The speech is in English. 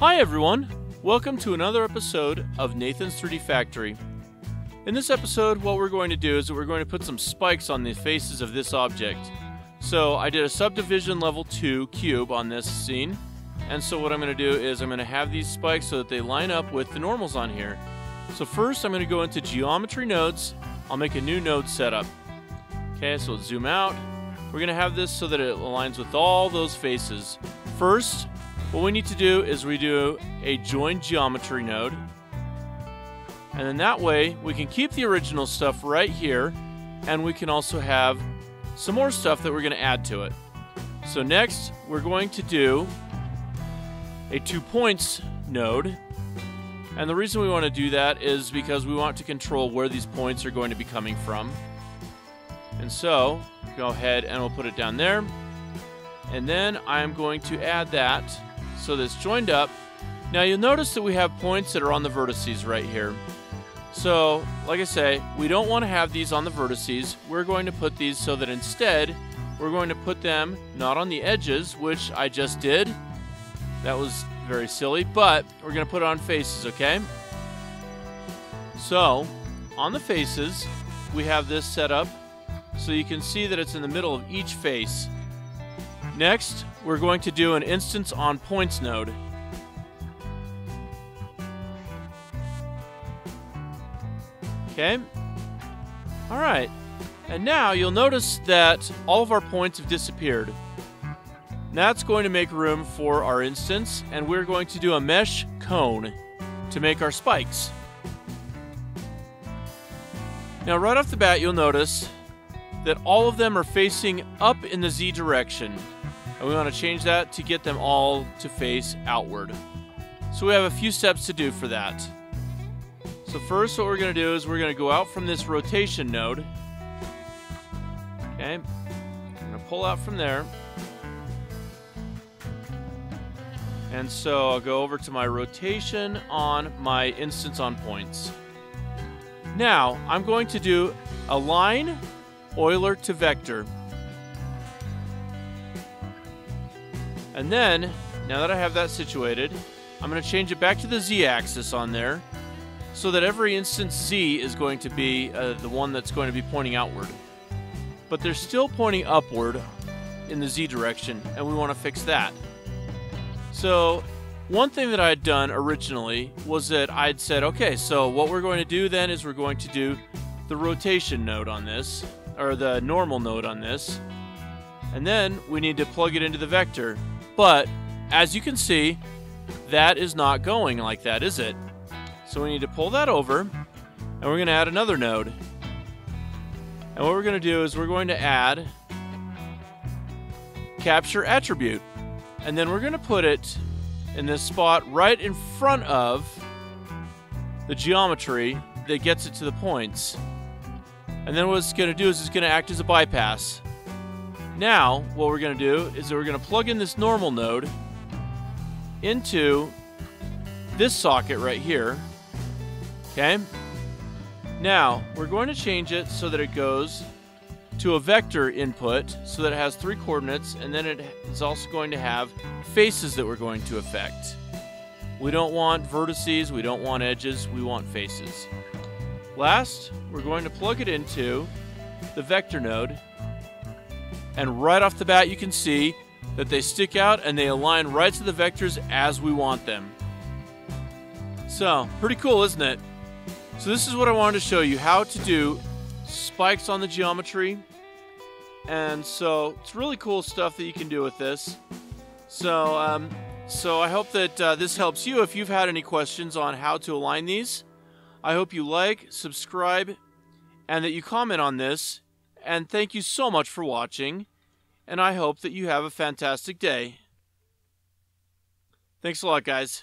Hi everyone! Welcome to another episode of Nathan's 3D Factory. In this episode, what we're going to do is we're going to put some spikes on the faces of this object. So I did a subdivision level 2 cube on this scene, and so what I'm going to do is I'm going to have these spikes so that they line up with the normals on here. So first I'm going to go into Geometry Nodes. I'll make a new node setup. Okay, so let's zoom out. We're going to have this so that it aligns with all those faces. First, what we need to do is we do a join geometry node, and then that way we can keep the original stuff right here, and we can also have some more stuff that we're going to add to it. So next we're going to do a 2 points node, and the reason we want to do that is because we want to control where these points are going to be coming from. And so go ahead and we'll put it down there, and then I'm going to add that so that's joined up. Now you'll notice that we have points that are on the vertices right here. So, like I say, we don't want to have these on the vertices. We're going to put these so that instead, we're going to put them not on the edges, which I just did. That was very silly, but we're going to put it on faces, okay? So, on the faces, we have this set up so you can see that it's in the middle of each face. Next, we're going to do an instance on points node. Okay. All right. And now you'll notice that all of our points have disappeared. That's going to make room for our instance, and we're going to do a mesh cone to make our spikes. Now, right off the bat, you'll notice that all of them are facing up in the Z direction. And we want to change that to get them all to face outward. So we have a few steps to do for that. So first what we're going to do is we're going to go out from this rotation node. Okay, I'm going to pull out from there. And so I'll go over to my rotation on my instance on points. Now I'm going to do Align Euler to Vector. And then, now that I have that situated, I'm going to change it back to the Z-axis on there so that every instance Z is going to be the one that's going to be pointing outward. But they're still pointing upward in the Z direction, and we want to fix that. So, one thing that I had done originally was that I had said, okay, so what we're going to do then is we're going to do the rotation node on this, or the normal node on this, and then we need to plug it into the vector. But as you can see, that is not going like that, is it? So we need to pull that over, and we're going to add another node. And what we're going to do is we're going to add capture attribute, and then we're going to put it in this spot right in front of the geometry that gets it to the points. And then what it's going to do is it's going to act as a bypass. Now, what we're going to do is we're going to plug in this normal node into this socket right here. Okay? Now, we're going to change it so that it goes to a vector input so that it has 3 coordinates, and then it is also going to have faces that we're going to affect. We don't want vertices, we don't want edges, we want faces. Last, we're going to plug it into the vector node, and right off the bat you can see that they stick out and they align right to the vectors as we want them. So, pretty cool, isn't it? So this is what I wanted to show you, how to do spikes on the geometry. And so, it's really cool stuff that you can do with this. So, I hope that this helps you. If you've had any questions on how to align these, I hope you like, subscribe, and that you comment on this. And thank you so much for watching, and I hope that you have a fantastic day. Thanks a lot, guys.